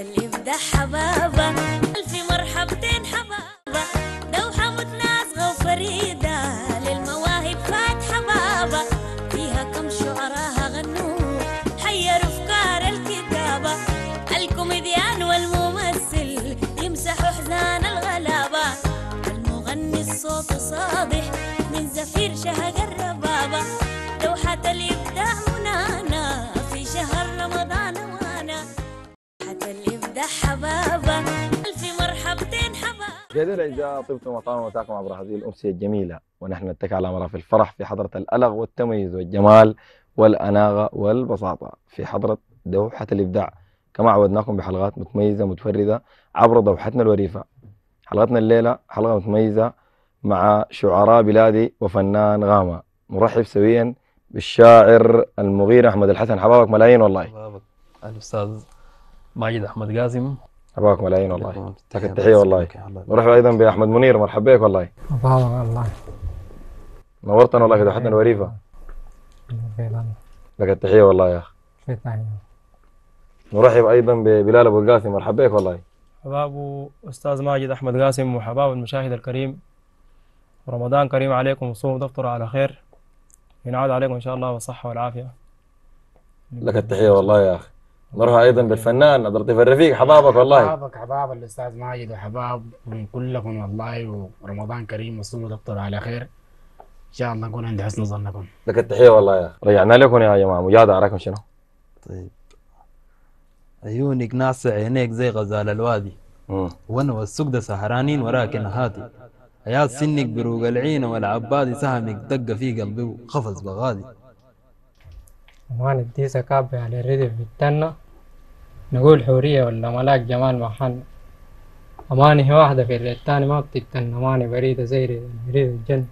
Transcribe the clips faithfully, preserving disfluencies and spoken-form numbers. اللي بدح حبابة ألف مرحبتين حبابة دوحة متنازغة وفريدة للمواهب فات حبابة فيها كم شعراها غنوا حيروا أفكار الكتابة الكوميديان والممثل يمسحوا حزان الغلابة المغني الصوت صادح من زفير شهق الربابة دوحة الابداع منانا في شهر رمضان وانا دوحة الابداع حبابة ألف مرحبتين حبابة. جدير إذا طبتم وطعموا وساكم عبر هذه الأمسية الجميلة ونحن نتكئ على مرافق الفرح في حضرة الألغ والتميز والجمال والأناغة والبساطة في حضرة دوحة الابداع كما عودناكم بحلقات متميزة متفردة عبر دوحتنا الوريفة. حلقتنا الليلة حلقة متميزة مع شعراء بلادي وفنان غامة. نرحب سويا بالشاعر المغير أحمد الحسن. حبابك ملايين والله. حبابك الأستاذ ماجد أحمد قاسم. حبابك ملايين والله. لك التحية والله. نرحب أيضا بأحمد منير. مرحبا بك والله. حبابك والله. نورتنا والله في دوحتنا الوريفة. لك التحية والله يا أخي. نرحب أيضا ببلال أبو القاسم. مرحبا بك والله. حباب أستاذ ماجد أحمد قاسم وحباب المشاهد الكريم. رمضان كريم عليكم وصوم تفطر على خير. ينعاد عليكم ان شاء الله بالصحه والعافيه. لك التحيه والله يا اخي. نروح ايضا بالفنان عبد اللطيف الرفيق. حبابك والله. حبابك حباب الاستاذ ماجد وحباب من كلكم والله. ورمضان كريم وصوم تفطر على خير. ان شاء الله نكون عند حسن ظنكم. لك التحيه والله يا اخي. رجعنا لكم يا جماعه. مجادة رايكم شنو؟ طيب عيونك ناصع عينيك زي غزال الوادي وانا والسوق ده سهرانين وراك نهاتي يا سنك بروق العين والعبادي سهمك دق في قلبي وخفز بغادي. وانا ادي سكابي على الردف بالتنة نقول حورية ولا ملاك جمال محن اماني واحدة في الريد الثاني ما بتتنى اماني بريدة زي ريد الجنة.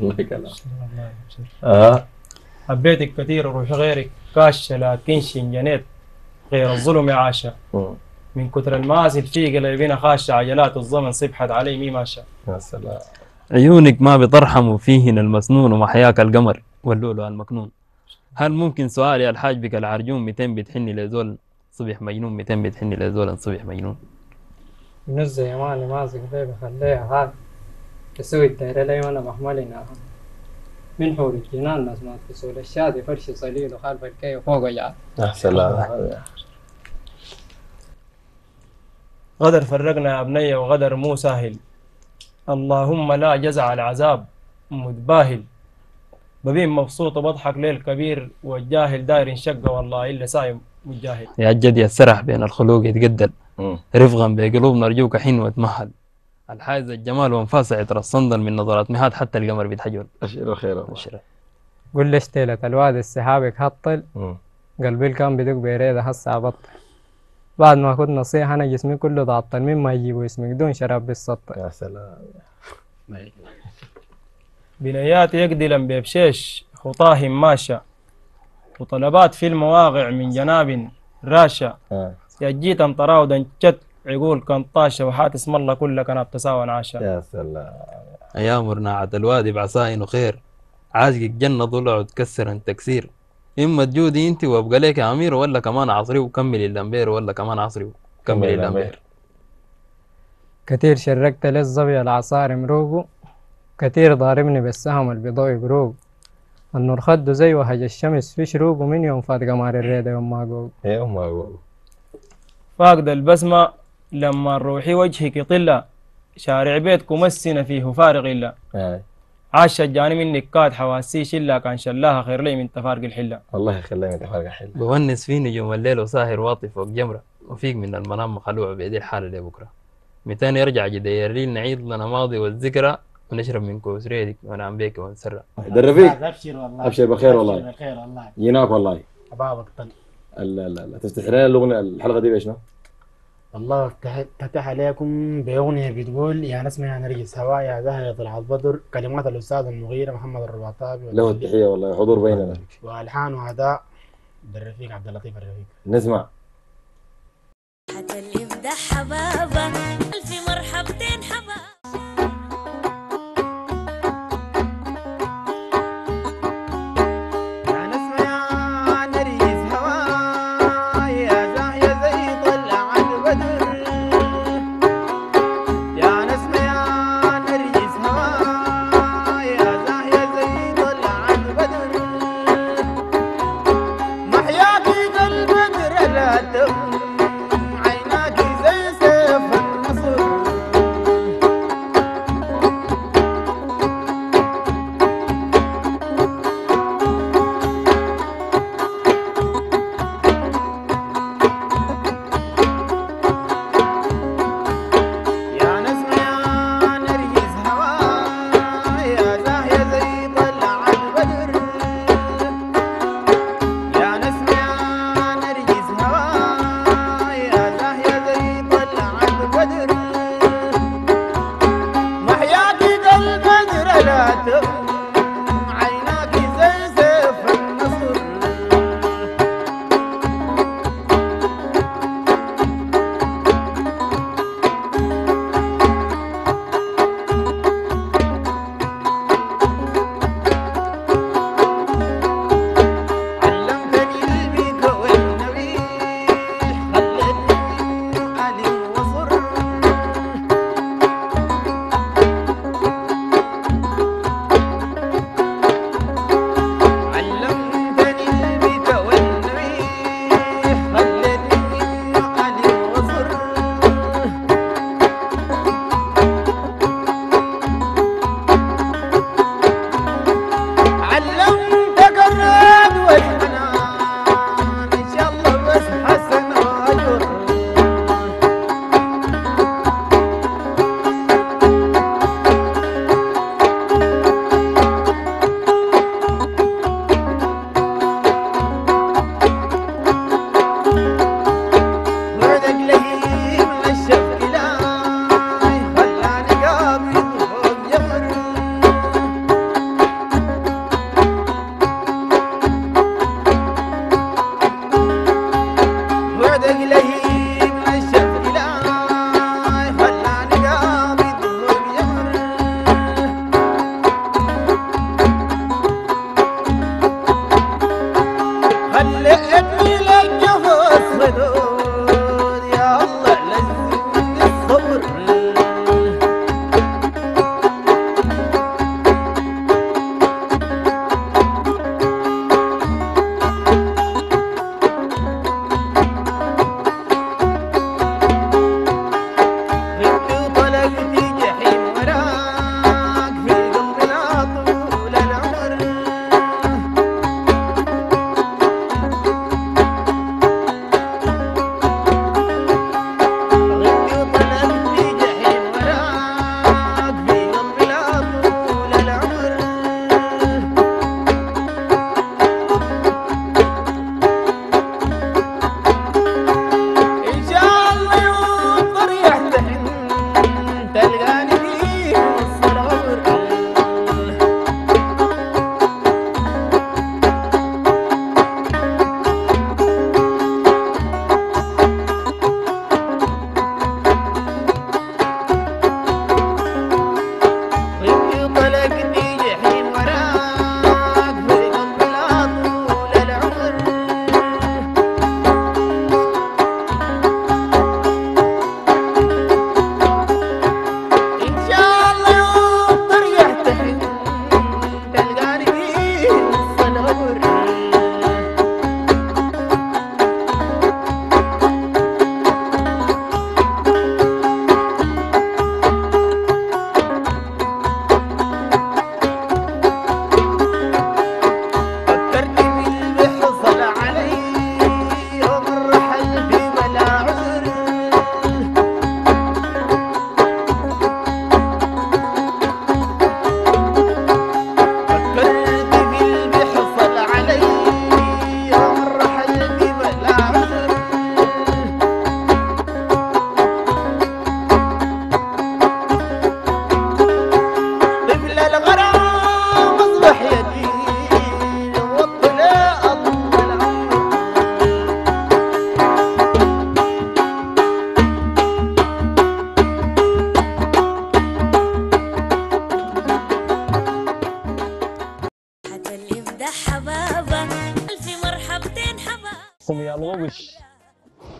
الله يكلمك. اه حبيتك كثير وروح غيرك كاشة لا كنش انجنيت غير الظلم يا عاشا من كتر المآسي في قلبنا خاشة عجلات الزمن صبحت علي مي ماشى. يا سلام. عيونك ما بترحم وفيهن المسنون ومحياك القمر واللؤلؤ المكنون. هل ممكن سؤال يا الحاج بك العرجون متى بتحني لزول صبح مجنون متى بتحني لزول صبح مجنون. نزه يا مالي ماسك بيه بخليها هاد تسوي الدايرة لي وانا بحملنا من حور الجنان ناس ما تسول الشادي فرش صليل وخالف الكي وفوق جعل. يا سلام. غدر فرقنا يا ابني وغدر مو ساهل اللهم لا جزع العذاب متباهل ببين مبسوط وبضحك ليل كبير والجاهل داير انشق والله الا سايم متجاهل. يا جدي السرح بين الخلوق يتقدل رفقا بقلوب نرجوك حين وتمهل الحائز الجمال وانفاسع يترصندن من نظرات مهاد حتى القمر بيتحجر. اشيله خير اشيله. قول ليش تيلة الواد السحابك هطل قلبي كان بدق بيريده هسه ابطل بعد ما كنت نصيح انا جسمي كله تعطل مما يجيبوا اسمك دون شراب بالسطر. يا سلام. بنيات يقدلن ببشيش خطاهم ماشى وطلبات في المواقع من جناب راشا يا جيت انطراو دنجت عقول كان طاشه وحات اسم الله كله كان بتساوى عاشا. يا سلام. ايام رناعة الوادي بعصاين وخير عاشقك جنة ضلع وتكسرن تكسير اما تجودي انت وابقى لك يا امير ولا كمان عصري وكمل اللمبير ولا كمان عصري وكمل اللمبير. كثير شركت للظبي العصار مروقه كثير ضاربني بالسهم البضوي بروق النور خده زي وهج الشمس في شروقه من يوم فات قمار الريده يا ام آقوب. يا ام آقوب فاقد البسمه لما روحي وجهك يطلة شارع بيتكم مسنا فيه فارغ الا عاش جاني منك كاد حواسي شله كان شلاها خير لي من تفارق الحله. الله يخليها من تفارق الحله. بونس فيني يوم الليل وساهر واطي فوق جمره وفيق من المنام مخلوع بيدي الحاله لبكره متاني يرجع جدير لي نعيد لنا ماضي والذكرى ونشرب من كوس ريدك ونعم بيك ونسرع. دربيك ابشر والله. ابشر بخير والله. ابشر بخير والله. جيناك والله. حبابك طن. لا لا لا تفتح لنا الاغنيه الحلقه دي بشنو؟ الله افتتح عليكم باغنيه بتقول يا نسمه يا نرجس هوا يا زهره طلعت بدر كلمات الاستاذ المغير محمد الرباطابي له التحيه والله حضور بيننا والحان واداء الرفيق عبد اللطيف الرفيق. نسمع. دوحة الابداع حبابة الف مرحبتين حبابة. يا نسمه يا نرجس هوا يا زاهيه زي طلعت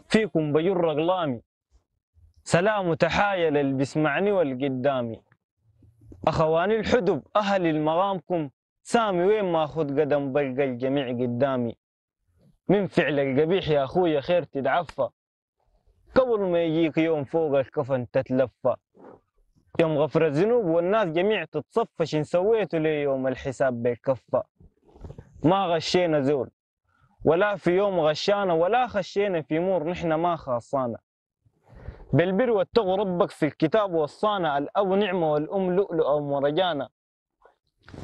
فيكم بجر اقلامي سلام تحايا للبسمعني والقدامي اخواني الحدب اهل المغامكم سامي وين ما اخذ قدم بلقى الجميع قدامي من فعلك قبيح يا اخويا خير تتعفى، قبل ما يجيك يوم فوق الكفن تتلفى، يوم غفر الذنوب والناس جميع تتصفى، شن سويتوا لي يوم الحساب بالكفة؟ ما غشينا زول ولا في يوم غشانا، ولا خشينا في مور نحن ما خاصانا، بالبر والتقوى ربك في الكتاب وصانا، الأب نعمة والأم لؤلؤ ومرجانا،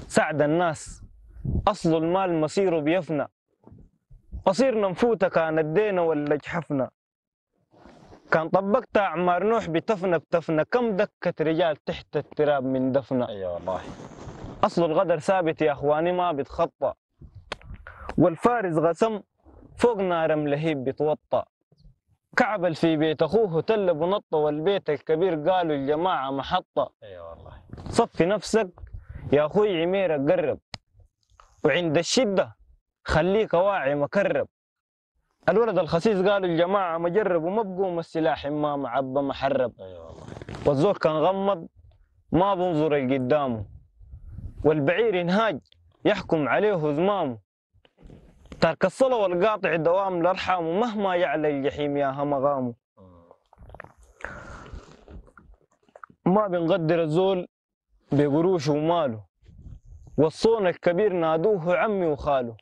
سعد الناس أصل المال مصير بيفنى، قصيرنا نفوت كان الدينا ولا جحفنا، كان طبقت أعمار نوح بتفنى بتفنى، كم دكت رجال تحت التراب من دفنة. يا والله أصل الغدر ثابت يا أخواني ما بيتخطى، والفارس غسم فوق نار لهيب بيتوطى، كعبل في بيت أخوه تلب ونطى، والبيت الكبير قالوا الجماعة محطة. يا والله صفي نفسك يا أخوي عميرك قرب، وعند الشدة خليك واعي مكرب، الولد الخسيس قالوا الجماعة مجرب، وما بقوم السلاح ما معبى محرب. والزور كان غمض ما بنظر لقدامه، والبعير انهاج يحكم عليه زمامه، ترك الصلاة والقاطع دوام لأرحامه، مهما يعلى الجحيم يا همغامه، ما بنقدر الزول بقروشه وماله، والصون الكبير نادوه عمي وخاله،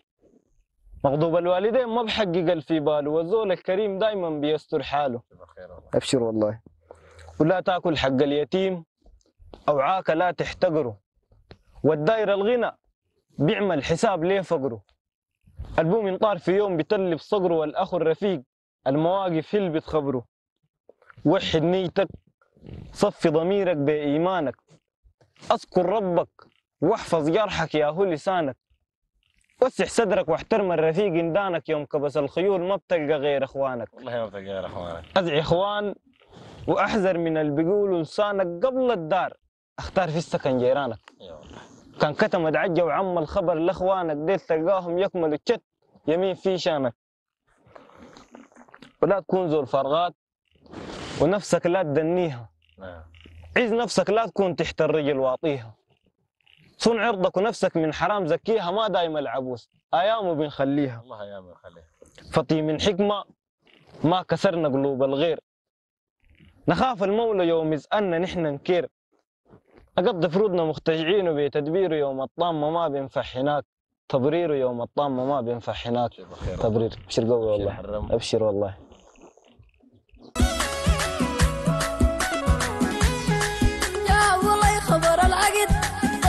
مغضوب الوالدين ما بحقق في باله، والزول الكريم دايما بيستر حاله. ابشر والله، ولا تاكل حق اليتيم اوعاك لا تحتقره، والداير الغنى بيعمل حساب ليه فقره، البوم انطار في يوم بتلف صقره، والاخ الرفيق المواقف هي اللي بتخبره، وحد نيتك صفي ضميرك بايمانك، اذكر ربك واحفظ جرحك يا هو لسانك، وسع صدرك واحترم الرفيق ندانك، يوم كبس الخيول ما بتلقى غير اخوانك. والله ما بتلقى غير اخوانك. ازع اخوان واحذر من اللي بيقولوا لسانك، قبل الدار اختار في السكن جيرانك. يا والله كان كتم دعجه وعم الخبر لاخوانك، ديت تلقاهم يكملوا الشت يمين في شانك، ولا تكون ذو الفراغات ونفسك لا تدنيها. نعم عز نفسك لا تكون تحت الرجل واطيها، صنع عرضك ونفسك من حرام زكيها، ما دايما العبوس ايامه بنخليها. الله ايامه بنخليها. فطي من حكمه ما كسرنا قلوب الغير، نخاف المولى يوم يزقنا نحن نكير، اقضي فروضنا مختشعين وبتدبيره، يوم الطامه ما بينفع هناك تبريره، يوم الطامه ما بينفع هناك تبرير. ابشر قوي والله، ابشر والله.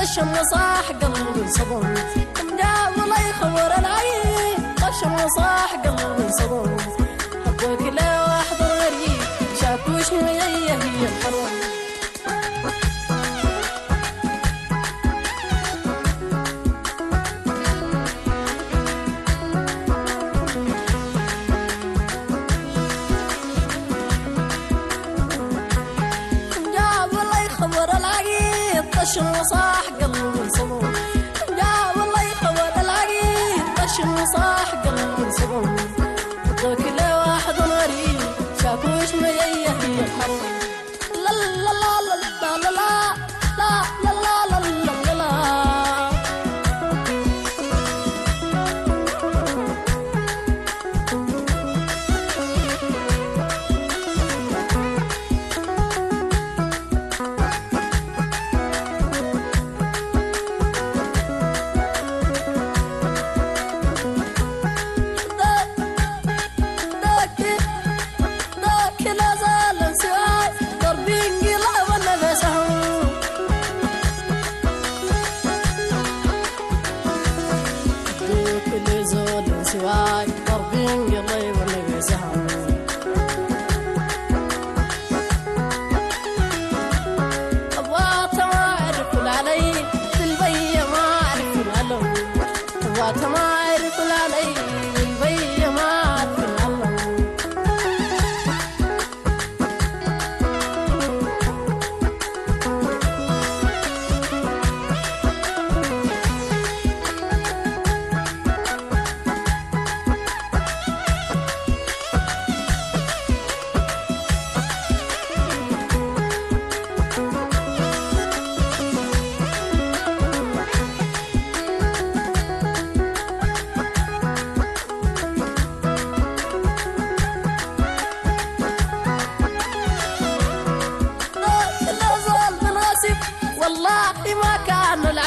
قشم صاح قلبي صبون لا والله خبر العين، قشم صاح قلبي صبون حبك لا واحد غيري، شافوش هي هي الحرام. قشم صاح قلبي صبون لا والله يخور العقيد، قشم صاح قلبي صبون حطك لا واحد غريب، شافوش ما هي هي الحرام. لا لا لا لا لا لا لا لا لا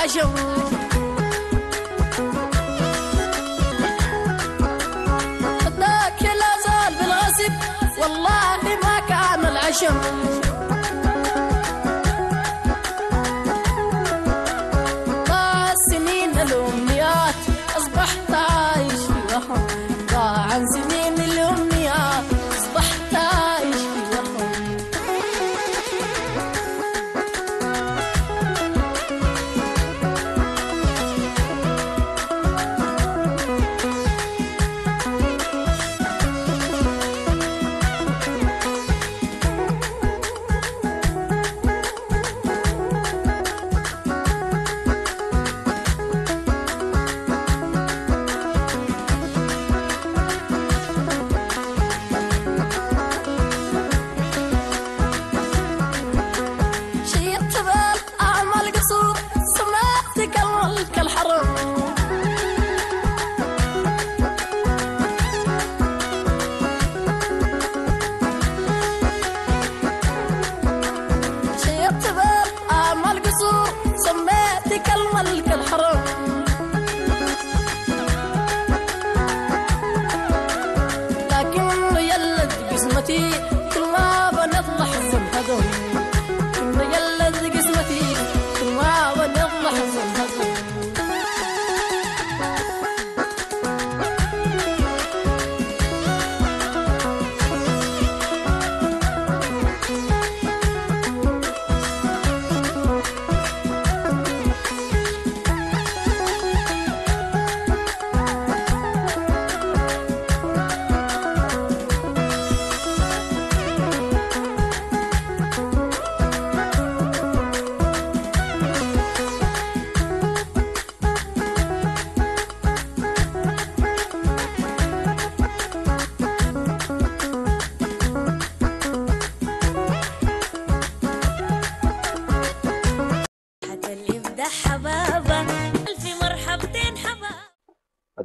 أشوف ذاك لا زال بالغصب والله ما كان العشم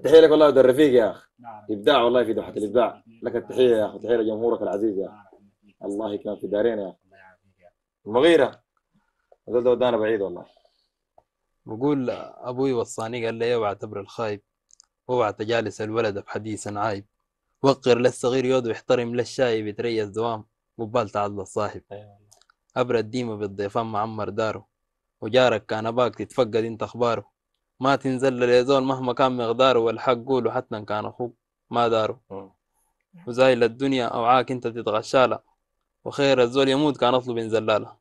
تحية لك والله ودر رفيق يا اخ. نعم. ابداع والله في دوحة الابداع، لك التحية يا اخ، تحية لجمهورك العزيز يا اخ. الله يكرمك في دارين يا اخ. الله يعافيك يا اخ. المغيرة هذول ودانا بعيد والله. بقول ابوي وصاني قال لي اوعى تبر الخايب، اوعى تجالس الولد بحديث عايب، وقر للصغير يود واحترم للشايب، يتريى الدوام وبال تعال الصاحب. ابرد ديمه بالضيفان معمر داره، وجارك كان اباك تتفقد انت اخباره، ما تنزل لليزول مهما كان مقداره، والحق قوله حتى كان اخوك ما داره. وزايل الدنيا اوعاك انت تتغشاله، وخير الزول يموت كان اطلب انزلاله.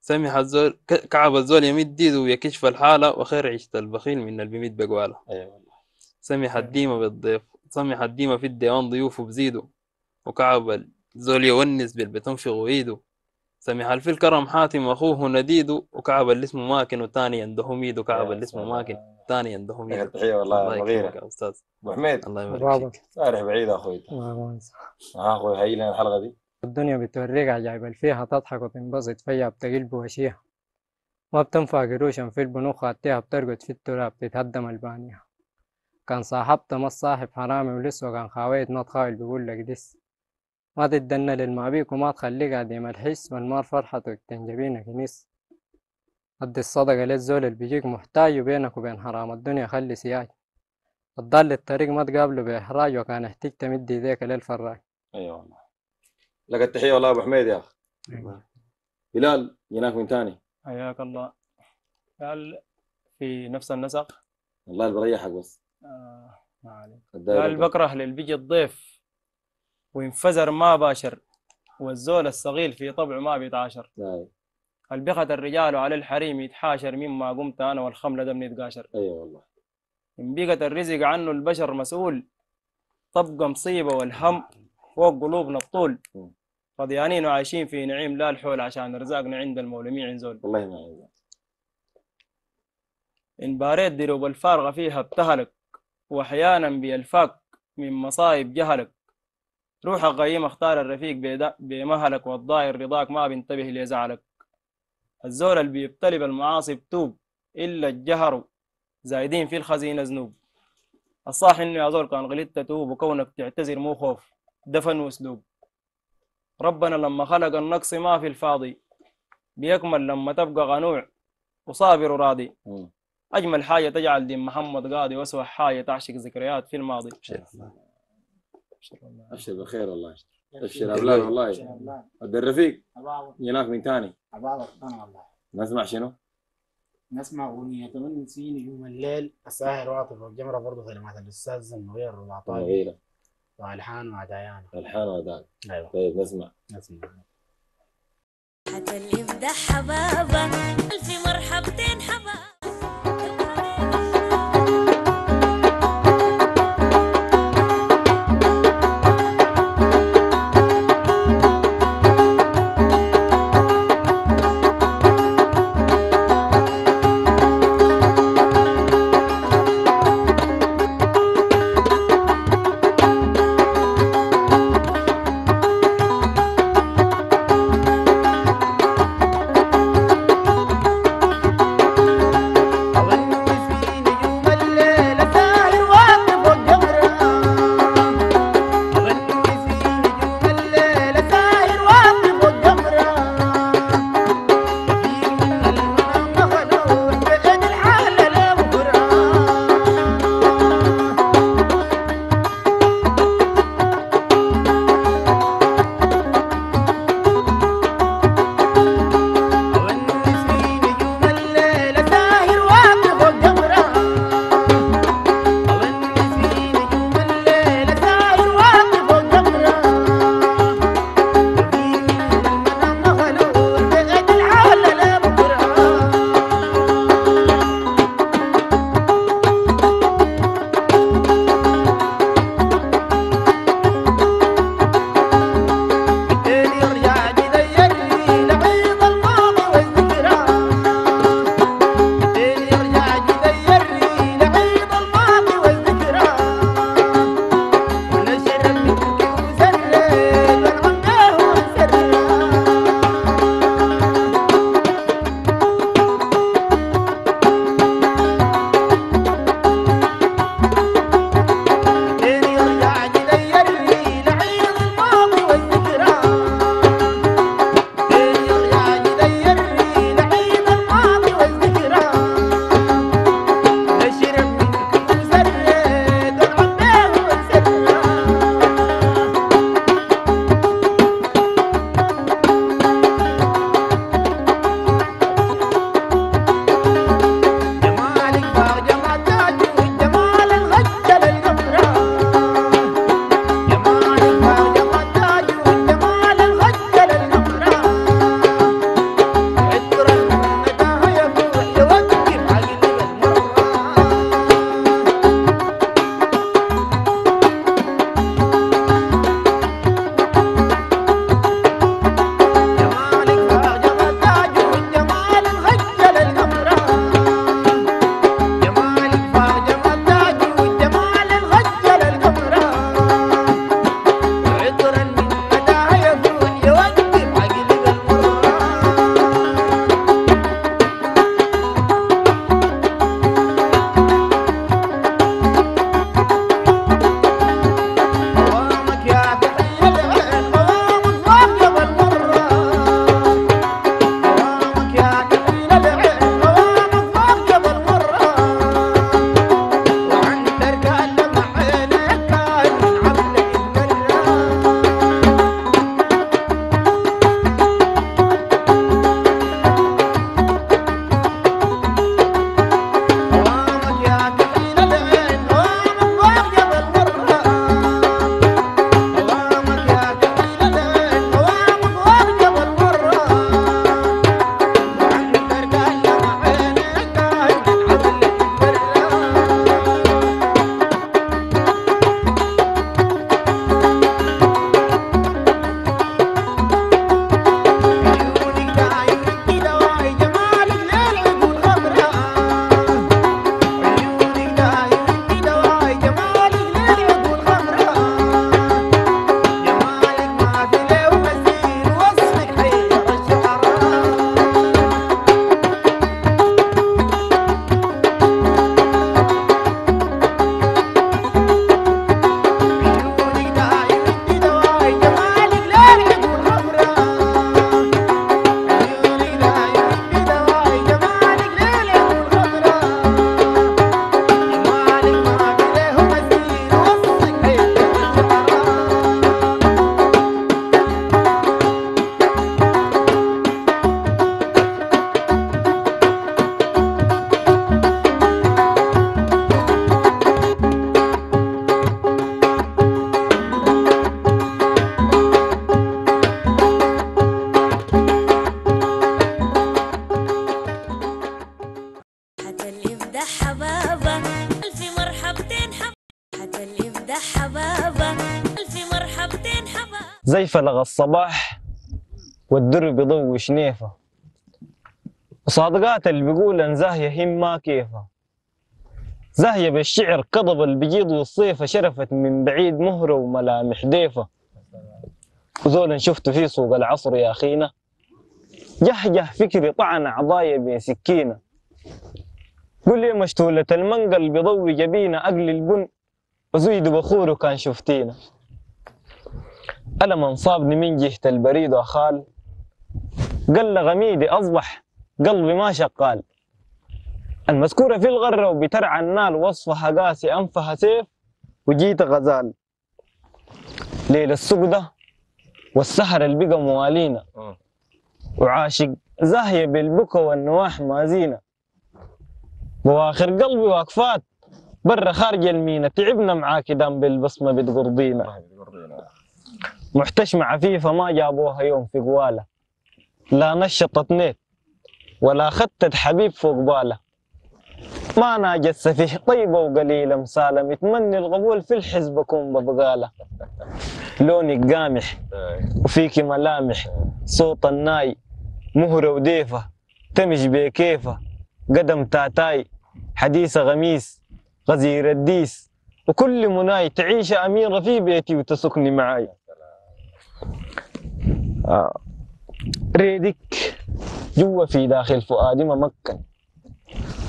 سمح الزول كعب الزول يمد ديده ويكشف الحاله، وخير عيشة البخيل من اللي بيمد بقواله. ايوه سمح الديمه بالضيف، سمح الديمه في الديوان ضيوفه بزيده، وكعب الزول يونس بالبي تنفغ ايده. سمح الفيل كرم حاتم اخوه نديده، وكعب اللي اسمه ماكن وثاني ينده ميد، وكعب اللي اسمه ماكن ثاني ينده ميد. تحيه والله صغيره يا استاذ ابو حميد. الله يبارك فيك. صالح بعيد يا اخوي. ها اخوي هاي لنا الحلقه دي. الدنيا بتوريك عجائب فيها، تضحك وتنبسط فيها، بتقلب وهشيها، ما بتنفع قروشا في البنوك، خاتيها بترقد في التراب، بتتهدم البانيها. كان صاحبته ما الصاحب حرامي ولسه، وكان خاويت ما تخاوي بيقول لك لسه، ما تتدنى للما بيك وما تخليك عديم الحس، والمار فرحتك تنجبينك نس. أدي الصدقة للزول اللي بيجيك محتاج، وبينك وبين حرام الدنيا خلي سياج، الضال الطريق ما تقابله بإحراج، وكان احتيج تمد يديك للفراج. أيوة والله لك التحية والله أبو حميد يا أخ. أيوة. بلال جيناك من تاني. حياك الله. قال في نفس النسق. الله اللي بريحك بس. آه ما عليك. قال بكره للي بيجي الضيف وينفزر ما باشر، والزول الصغير في طبعه ما بيتعاشر. نعم. البخت الرجال وعلى الحريم يتحاشر، مما قمت انا والخمله ده بنتقاشر. اي أيوة والله. ان بقت الرزق عنه البشر مسؤول، طبقه مصيبه والهم فوق قلوبنا بطول، فضيانين وعايشين في نعيم لا الحول، عشان رزقنا عند المولمين عنزول. والله ما عندنا. ان باريت دروب الفارغه فيها بتهلك، واحيانا بيلفاك من مصايب جهلك، روح قيم اختار الرفيق بمهلك، والضاير رضاك ما بينتبه ليزعلك. الزول اللي بيبتلي بالمعاصي بتوب، الا الجهر زايدين في الخزينه ذنوب. الصح انه يا زول كان غلطت توب، وكونك تعتذر مو خوف دفن واسلوب. ربنا لما خلق النقص ما في الفاضي، بيكمل لما تبقى غنوع، وصابر وراضي. أجمل حاجة تجعل دين محمد قاضي، وأسوأ حاجة تعشق ذكريات في الماضي. أبشر الله، أبشر بخير والله، أبشر أبلان والله. عبد الرفيق جيناك من ثاني. أبعد أنا والله. نسمع شنو؟ نسمع أغنية من سين يوم الليل، الساهر واطف والجمرة، برضه كلمات الأستاذ زنوير الرباطابي، وألحان وعدايانا. ألحان وعدايانا. أيوه. طيب نسمع. نسمع. حتى اللي يفدح حبابة ألف مرحبتين حبابة. فلغ الصباح والدر بيضوي شنيفه، وصادقات اللي بيقولن زاهيه هم ما كيفه، زاهيه بالشعر قضب البجيض والصيفه، شرفت من بعيد مهره وملامح ديفه. وزول شفته في سوق العصر يا اخينا، جهجه فكري طعن عضايا بسكينه. قل لي مشتوله المنقل بيضوي جبينه، اقل البن وزيد بخوره كان شفتينا. ألم انصابني من جهة البريد وخال، قل غميدي أصبح قلبي ما شقال. المذكورة في الغرة وبترعى النال، وصفها قاسي أنفها سيف وجيت غزال. ليل السوق ده والسهر اللي بقى موالينا، وعاشق زاهية بالبكا والنواح مازينة. بواخر قلبي واقفات برا خارج المينا، تعبنا معاك دام بالبصمة بتقرضينا. محتشمة عفيفة ما جابوها يوم في قوالة، لا نشطت نيت ولا خدت حبيب فوق باله. ما ناجت سفيه طيبة وقليلة مسالة، متمني القبول في الحزب أكون ببقالة. لونك قامح وفيك ملامح، صوت الناي مهرة وديفة، تمش بكيفة قدم تاتاي، حديثة غميس غزير الديس. وكل مناي تعيش أميرة في بيتي وتسكني معاي. آه. ريدك جوا في داخل فؤادي ممكن،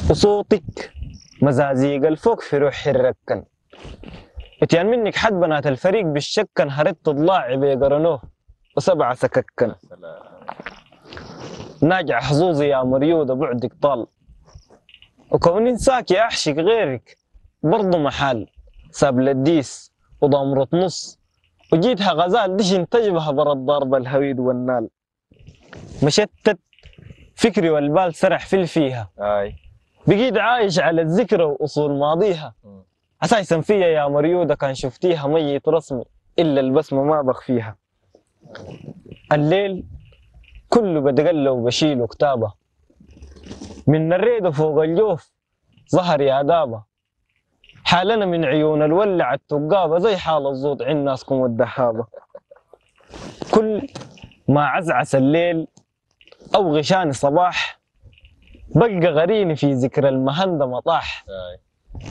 وصوتك مزازيق الفوق في روحي الركن. اتيان منك حد بنات الفريق بالشكن، هردت ضلاعي بقرنوه وسبعة سككن. ناجع حظوظي يا مريودة بعدك طال، وكوني انساكي احشق غيرك برضو محال. ساب للديس وضمرة نص وجيتها غزال، دشن تجبها برا الضارب الهويد والنال. مشتت فكري والبال سرح في الفيها، بقيت عايش على الذكرى واصول ماضيها. اساسا فيا يا مريوده كان شفتيها، ميت رسمي الا البسمه ما بخفيها. الليل كله بدقله وبشيله كتابه، من الريده فوق الجوف ظهر يا دابه. حالنا من عيون الولع التقابة، زي حال الزوط عند ناسكم والدهابة. كل ما عزعس الليل أو غشاني صباح، بلقى غريني في ذكر المهندة مطاح.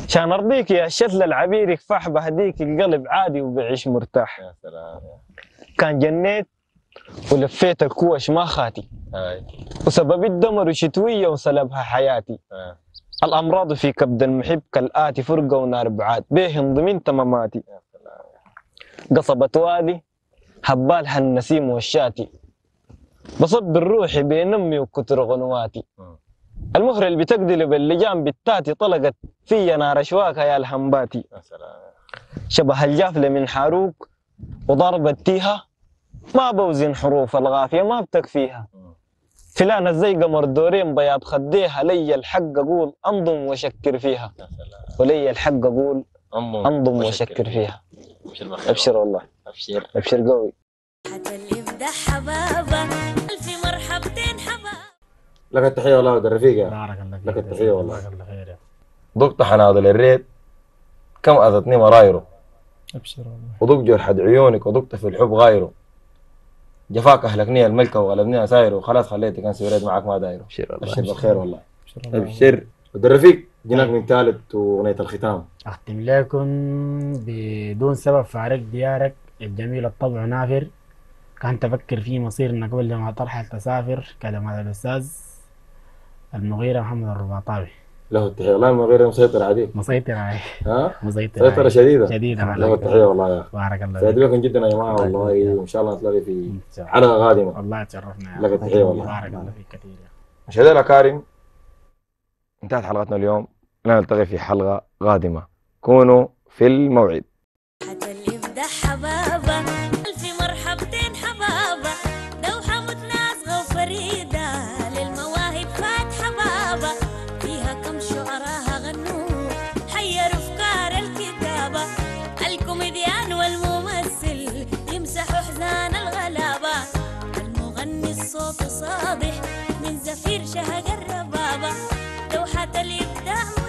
شان أرضيك يا الشتلة العبير، يكفاح بهديك القلب عادي وبعيش مرتاح. كان جنيت ولفيت الكوش ما خاتي، وسبب الدمر وشتوية وسلبها حياتي. الأمراض في كبد المحب كالآتي، فرقة ونار بعاد بيهن ضمن تماماتي. قصبت وادي هبالها النسيم والشاتي، بصب الروحي بين أمي وكتر غنواتي. المهرة اللي بتقدلب اللجام بالتاتي، طلقت في نار شواكها يا الهمباتي. شبه الجافلة من حاروق وضربت تيها، ما بوزن حروف الغافية ما بتكفيها. فلانة زي قمر دورين بياض خديها، لي الحق أقول أنضم وأشكر فيها، ولي الحق أقول أنضم وأشكر فيها. أبشر والله، أبشر أبشر قوي. لك التحية والله ود الرفيق، لك التحية والله. ضبط حناضل الريد كم أذتني مرايره، أبشر والله. وضبط جرح عيونك وضبط في الحب غايره، جفاك اهلكني الملكه وغلبني اسايره، وخلاص خليتك انسى وريد معاك ما دايره. ابشر ابشر بالخير والله، ابشر ود الرفيق. جيناك من ثالث واغنيه الختام. اختم لكم بدون سبب فارق ديارك الجميل الطبع نافر، كان تفكر في مصيرنا قبل ما ترحل تسافر. كلمات الاستاذ المغيره محمد الرباطابي، له التحيه والله. المغيره مسيطر عليك، مسيطر عليك، ها مسيطر، سيطره شديده شديده. له التحيه والله يا اخي، بارك الله فيك. سعيد بكم جدا يا جماعه والله، وان شاء الله نتلاقي في حلقه قادمه. والله تشرفنا يا، لك التحيه والله، بارك الله فيك كثير يا اخي. مشاهدينا الأكارم، انتهت حلقتنا اليوم، نلتقي في حلقه قادمه، كونوا في الموعد. صوت صادح من زفير شهق الربابة، دوحة الابداع.